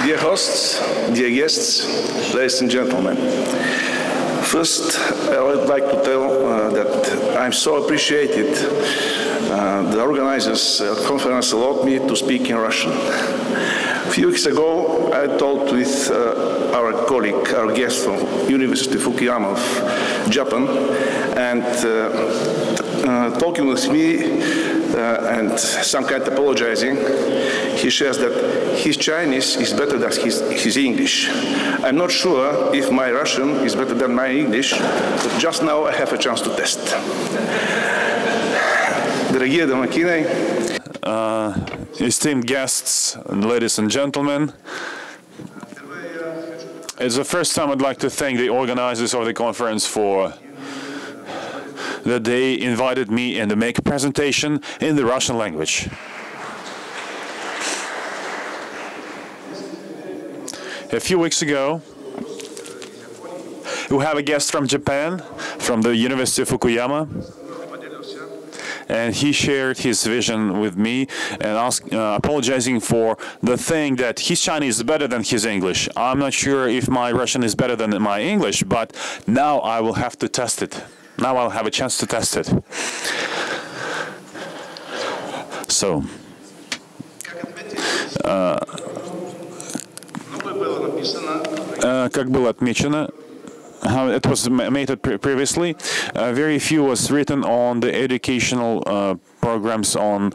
Dear hosts, dear guests, ladies and gentlemen. First, I would like to tell that I'm so appreciated. The organizers of the conference allowed me to speak in Russian. A few weeks ago, I talked with our colleague, our guest from University of Fukuyama of Japan, and talking with me and some kind of apologizing, he shares that his Chinese is better than his English. I'm not sure if my Russian is better than my English, but just now I have a chance to test. Дорогие домокины, esteemed guests, ladies and gentlemen, it's the first time I'd like to thank the organizers of the conference for that they invited me and to make a presentation in the Russian language. A few weeks ago, we have a guest from Japan, from the University of Fukuyama, and he shared his vision with me and apologizing for the thing that his Chinese is better than his English. I'm not sure if my Russian is better than my English, but now I will have to test it. Now I'll have a chance to test it. So, как было отмечено, it was made previously, very few was written on the educational programs on,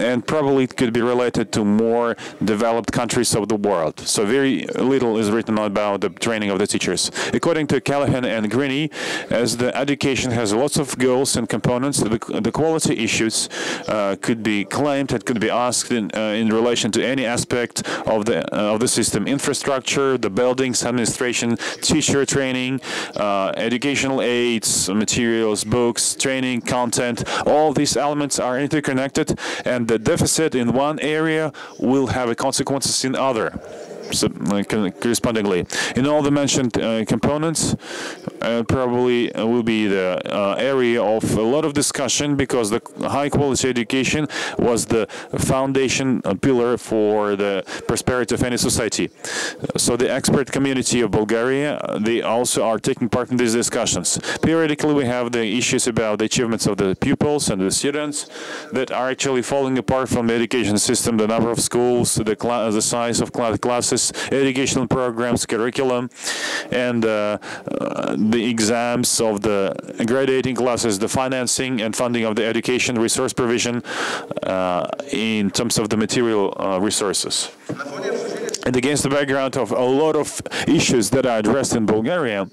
and probably it could be related to more developed countries of the world. So very little is written about the training of the teachers. According to Callahan and Grinney, as the education has lots of goals and components, the quality issues could be claimed, it could be asked in relation to any aspect of the system, infrastructure, the buildings, administration, teacher training, educational aids, materials, books, training, content. All these elements are interconnected, and the deficit in one area will have consequences in other, so, correspondingly. In all the mentioned components, probably will be the area of a lot of discussion, because the high-quality education was the foundation pillar for the prosperity of any society. So the expert community of Bulgaria, they also are taking part in these discussions. Periodically, we have the issues about the achievements of the pupils and the students that are actually falling apart from the education system, the number of schools, the size of classes, educational programs, curriculum, and the exams of the graduating classes, the financing and funding of the education, resource provision in terms of the material resources. And against the background of a lot of issues that are addressed in Bulgaria,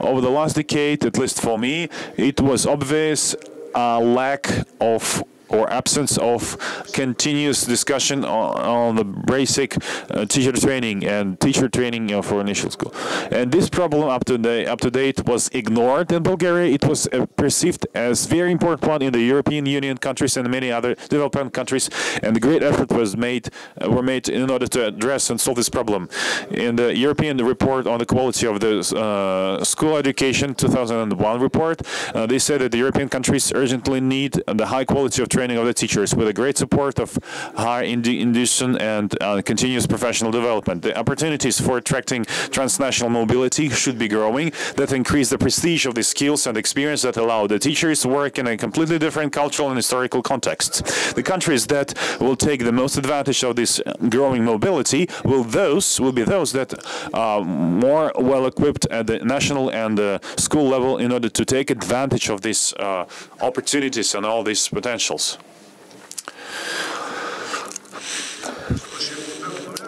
over the last decade, at least for me, it was obvious a lack of or absence of continuous discussion on the basic teacher training for initial school. And this problem up to date was ignored in Bulgaria. It was perceived as very important one in the European Union countries and many other developing countries, and great effort was made in order to address and solve this problem. In the European report on the quality of the school education 2001 report, they said that the European countries urgently need the high quality of training of the teachers with a great support of higher induction and continuous professional development. The opportunities for attracting transnational mobility should be growing, that increase the prestige of the skills and experience that allow the teachers to work in a completely different cultural and historical context. The countries that will take the most advantage of this growing mobility will be those that are more well equipped at the national and the school level in order to take advantage of these opportunities and all these potentials.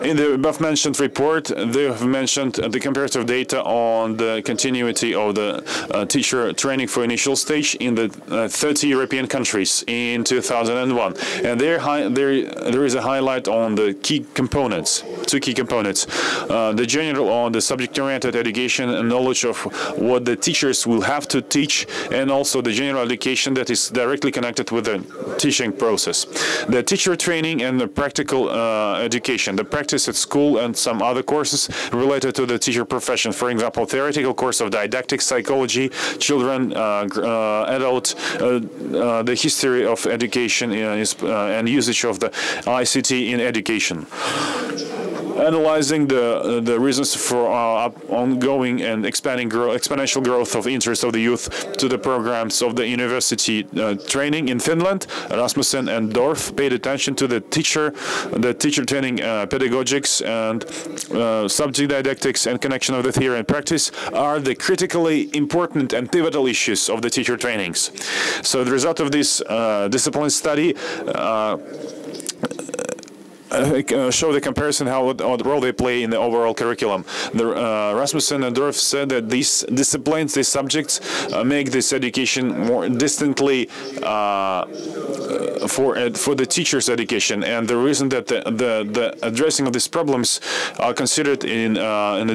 In the above-mentioned report, they have mentioned the comparative data on the continuity of the teacher training for initial stage in the 30 European countries in 2001. And there is a highlight on the key components, two key components. The general on the subject-oriented education and knowledge of what the teachers will have to teach, and also the general education that is directly connected with the teaching process. The teacher training and the practical education. The practical practice at school and some other courses related to the teacher profession. For example, theoretical course of didactics, psychology, children, adult, the history of education and usage of the ICT in education. Analyzing the reasons for ongoing and expanding exponential growth of interest of the youth to the programs of the university training in Finland, Rasmussen and Dorf paid attention to the teacher training pedagogics and subject didactics and connection of the theory and practice are the critically important and pivotal issues of the teacher trainings. So the result of this discipline study show the comparison how what role they play in the overall curriculum. The, Rasmussen and Dorf said that these disciplines, these subjects, make this education more distinctly for the teacher's education, and the reason that the addressing of these problems are considered in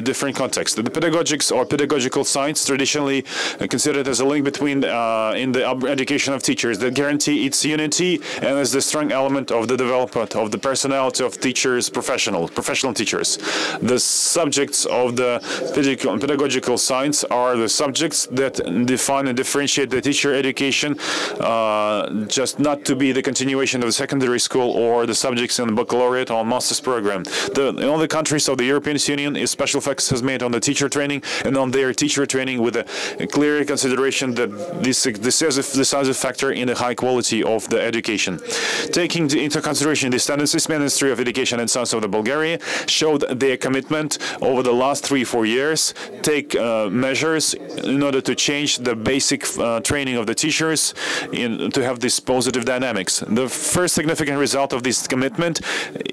a different context. The pedagogics or pedagogical science traditionally considered as a link between in the education of teachers that guarantee its unity and as the strong element of the development of the personnel of teachers, professional teachers. The subjects of the pedagogical science are the subjects that define and differentiate the teacher education, just not to be the continuation of the secondary school or the subjects in the baccalaureate or master's program. In all the countries of the European Union, a special focus is made on the teacher training and on their teacher training with a clear consideration that this is decisive factor in the high quality of the education. Taking into consideration these tendencies, Ministry of Education and Science of the Bulgaria showed their commitment over the last 3-4 years take measures in order to change the basic training of the teachers to have this positive dynamics. The first significant result of this commitment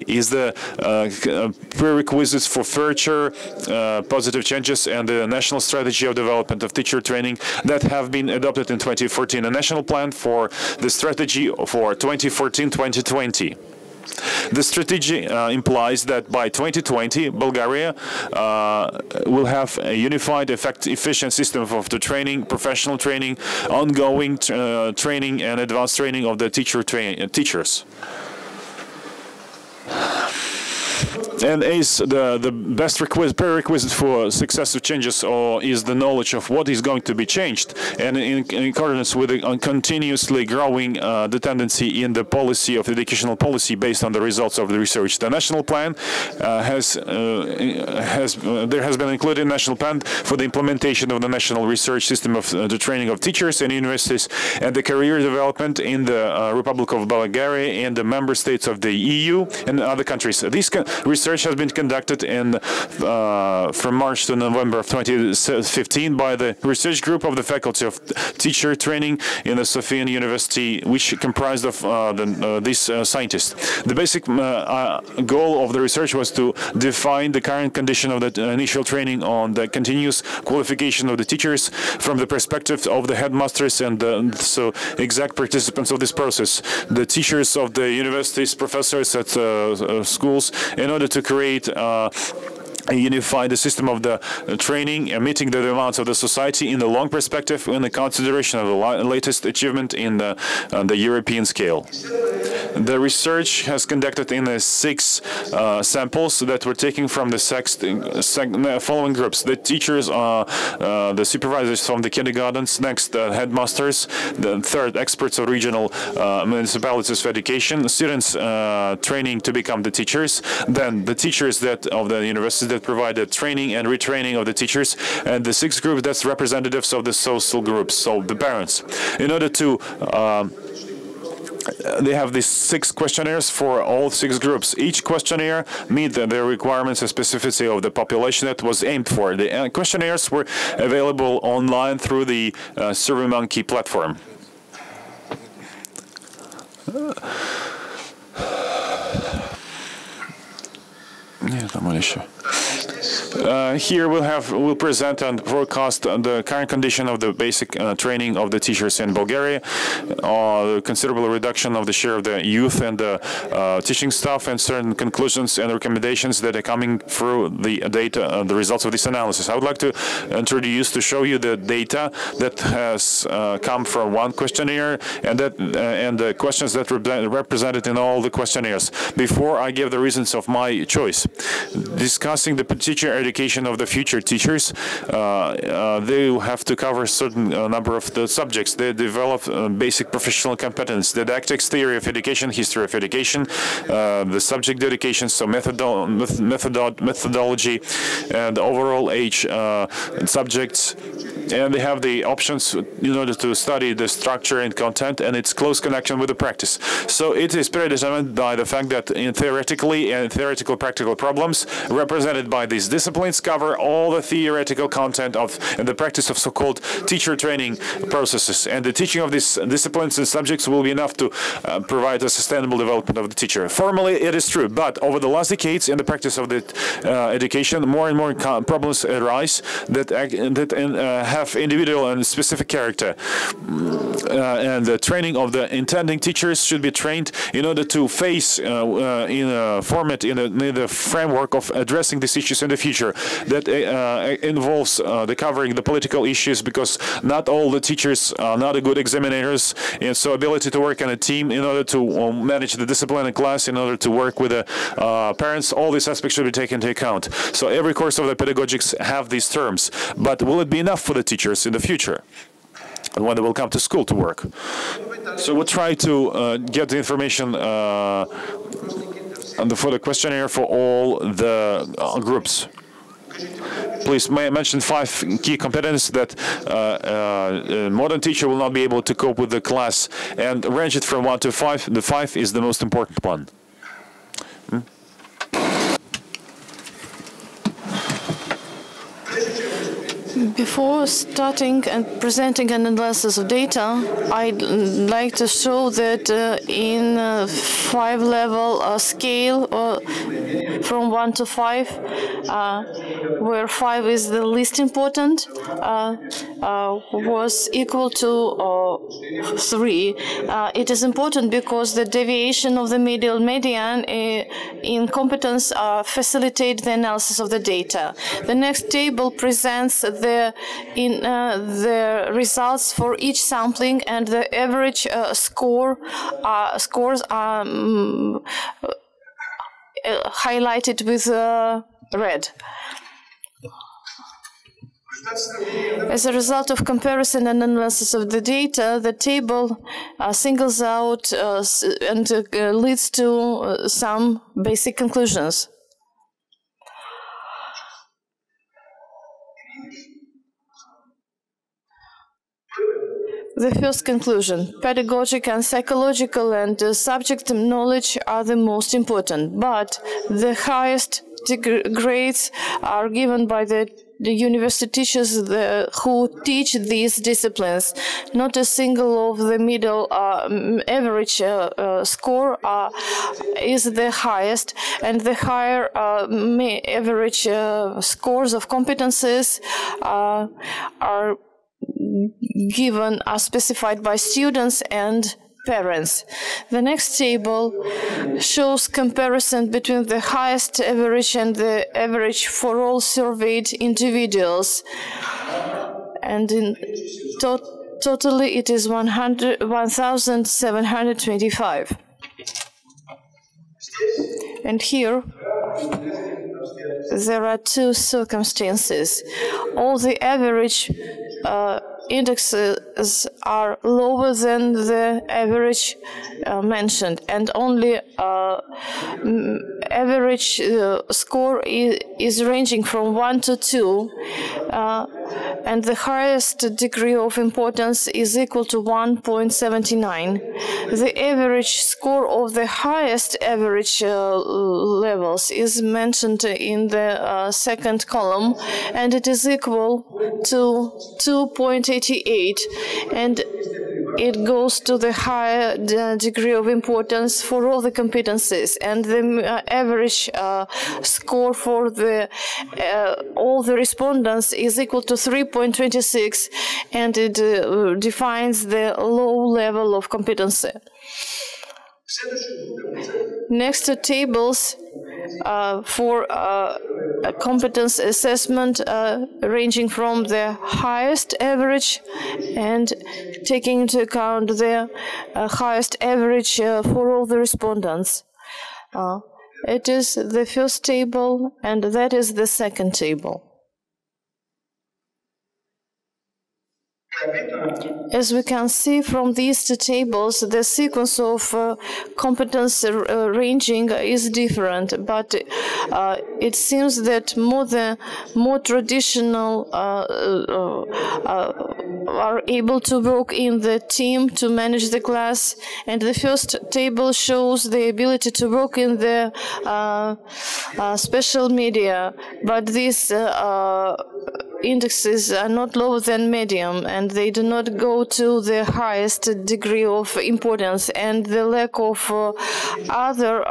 is the prerequisites for future positive changes and the national strategy of development of teacher training that have been adopted in 2014, a national plan for the strategy for 2014-2020. The strategy implies that by 2020, Bulgaria will have a unified, efficient system of the training, professional training, ongoing training, and advanced training of the teachers. And is the best prerequisite for successive changes, or is the knowledge of what is going to be changed, and in accordance with the continuously growing the tendency in the policy of educational policy based on the results of the research. The national plan has been included a national plan for the implementation of the national research system of the training of teachers and universities and the career development in the Republic of Bulgaria and the member states of the EU and other countries. These research has been conducted in from March to November of 2015 by the research group of the Faculty of Teacher Training in the Sofia University, which comprised of these scientists. The basic goal of the research was to define the current condition of the initial training on the continuous qualification of the teachers from the perspective of the headmasters and so exact participants of this process, the teachers of the universities, professors at schools, in order to create unify the system of the training and meeting the demands of the society in the long perspective in the consideration of the latest achievement in the European scale. The research has conducted in 6 samples that were taken from the following groups: the teachers, the supervisors from the kindergartens, next headmasters, the third experts of regional municipalities of education, students training to become the teachers, then the teachers that of the universities that provided training and retraining of the teachers, and the 6th group that's representatives of the social groups, so the parents. In order to they have these 6 questionnaires for all 6 groups. Each questionnaire meet the requirements and specificity of the population that was aimed for. The questionnaires were available online through the SurveyMonkey platform. Нет, там еще. Here we'll present and broadcast the current condition of the basic training of the teachers in Bulgaria, considerable reduction of the share of the youth and the teaching staff, and certain conclusions and recommendations that are coming through the data, the results of this analysis. I would like to introduce, to show you the data that has come from one questionnaire and that and the questions that represented in all the questionnaires. Before I give the reasons of my choice, discussing the teacher education of the future teachers, they have to cover a certain number of the subjects. They develop basic professional competence, didactics, theory of education, history of education, the subject dedication, so methodology, and overall age subjects. And they have the options in order to study the structure and content and its close connection with the practice. So it is predetermined by the fact that in theoretical practical problems represented by these disciplines cover all the theoretical content of and the practice of so-called teacher training processes. And the teaching of these disciplines and subjects will be enough to provide a sustainable development of the teacher. Formally, it is true, but over the last decades in the practice of the education, more and more problems arise that have individual and specific character. And the training of the intending teachers should be trained in order to face in the framework of addressing these issues in the future. That involves covering the political issues, because not all the teachers are not good examiners, and so ability to work on a team in order to manage the discipline in class, in order to work with the parents. All these aspects should be taken into account. So every course of the pedagogics have these terms, but will it be enough for the teachers in the future when they will come to school to work? So we'll try to get the information for the questionnaire for all the groups. Please mention 5 key competencies that a modern teacher will not be able to cope with the class, and range it from 1 to 5. The 5 is the most important one. Before starting and presenting an analysis of data, I'd like to show that in 5-level scale, from 1 to 5, where 5 is the least important, was equal to 3. It is important because the deviation of the median in competence facilitate the analysis of the data. The next table presents the results for each sampling, and the average scores are highlighted with red. As a result of comparison and analysis of the data, the table singles out and leads to some basic conclusions. The first conclusion: pedagogic and psychological and subject knowledge are the most important, but the highest grades are given by the university teachers who teach these disciplines. Not a single of the middle average score is the highest, and the higher average scores of competences are given are specified by students and parents. The next table shows comparison between the highest average and the average for all surveyed individuals. And in totally it is 1,725. And here there are two circumstances. All the average indexes are lower than the average mentioned, and only average score is ranging from 1 to 2, and the highest degree of importance is equal to 1.79. The average score of the highest average levels is mentioned in the second column, and it is equal to 2.88, and it goes to the higher degree of importance for all the competencies, and the average score for the all the respondents is equal to 3.26, and it defines the low level of competency. Next to tables for competence assessment ranging from the highest average and taking into account the highest average for all the respondents. It is the first table, and that is the second table. As we can see from these two tables, the sequence of competence ranging is different, but it seems that more traditional are able to work in the team to manage the class, and the first table shows the ability to work in the special media, but these indexes are not lower than medium, and they do not go to the highest degree of importance, and the lack of other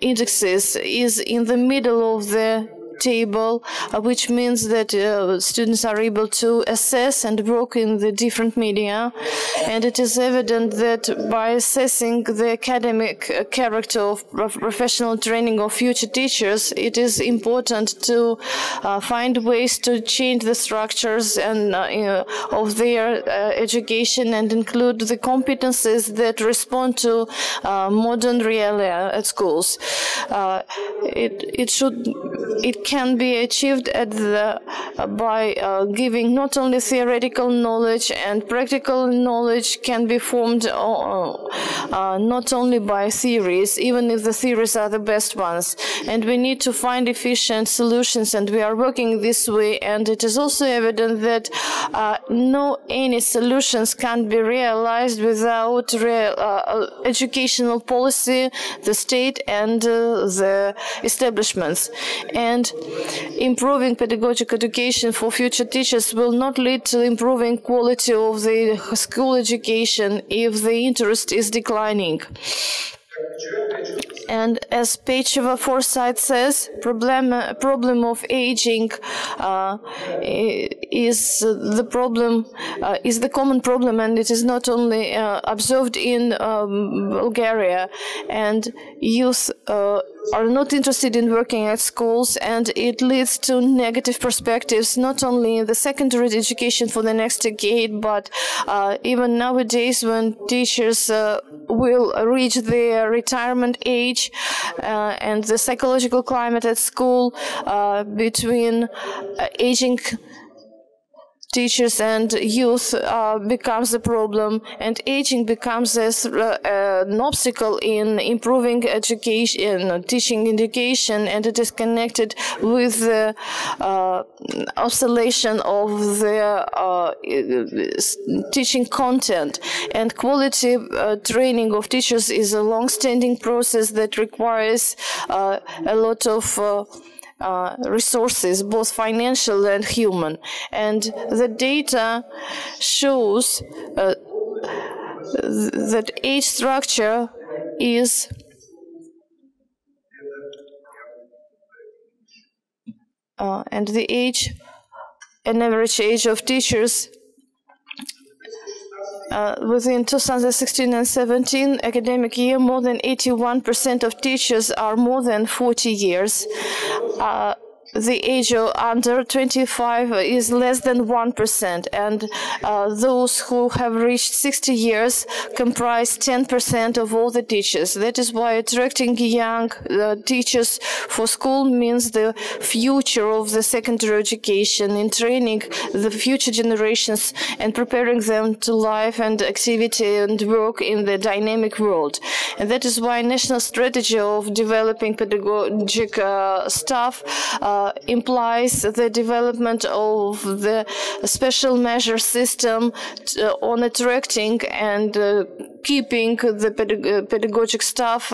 indexes is in the middle of the table, which means that students are able to assess and work in the different media, and it is evident that by assessing the academic character of professional training of future teachers, it is important to find ways to change the structures and of their education and include the competencies that respond to modern realia at schools. It can be achieved at the, by giving not only theoretical knowledge, and practical knowledge can be formed not only by theories, even if the theories are the best ones. And we need to find efficient solutions, and we are working this way. And it is also evident that any solutions can't be realized without educational policy, the state, and the establishments. And improving pedagogic education for future teachers will not lead to improving quality of the school education if the interest is declining. And as Pacheva Forsyth says, problem of aging is the common problem, and it is not only observed in Bulgaria. And youth are not interested in working at schools, and it leads to negative perspectives, not only in the secondary education for the next decade, but even nowadays when teachers will reach their retirement age, and the psychological climate at school between aging teachers and youth becomes a problem, and aging becomes an obstacle in improving education, teaching education, and it is connected with the oscillation of the teaching content. And quality training of teachers is a long-standing process that requires a lot of resources, both financial and human. And the data shows that age structure is and the age, an average age of teachers within 2016 and 17 academic year, more than 81% of teachers are more than 40 years. The age of under 25 is less than 1%, and those who have reached 60 years comprise 10% of all the teachers. That is why attracting young teachers for school means the future of the secondary education in training the future generations and preparing them to life and activity and work in the dynamic world. And that is why national strategy of developing pedagogic staff implies the development of the special measure system on attracting and keeping the pedagogic staff,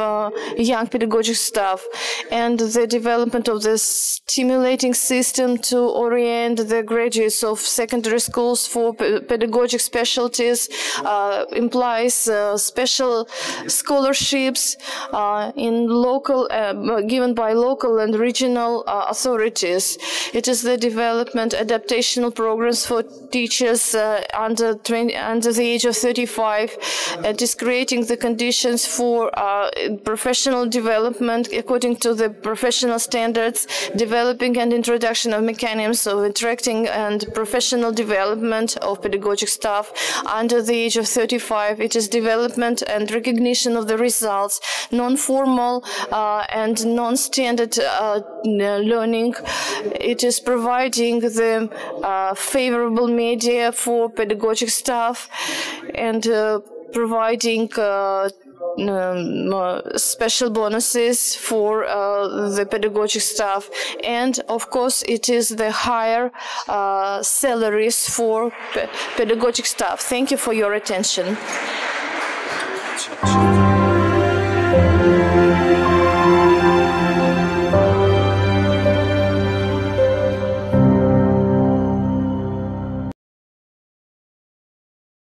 young pedagogic staff, and the development of the stimulating system to orient the graduates of secondary schools for pedagogic specialties implies special scholarships in local, given by local and regional authorities. It is the development adaptational programs for teachers under the age of 35, and is creating the conditions for professional development according to the professional standards, developing and introduction of mechanisms of interacting and professional development of pedagogic staff under the age of 35. It is development and recognition of the results, non-formal and non-standard learning. It is providing the favorable media for pedagogic staff and providing special bonuses for the pedagogic staff, and of course it is the higher salaries for pedagogic staff. Thank you for your attention.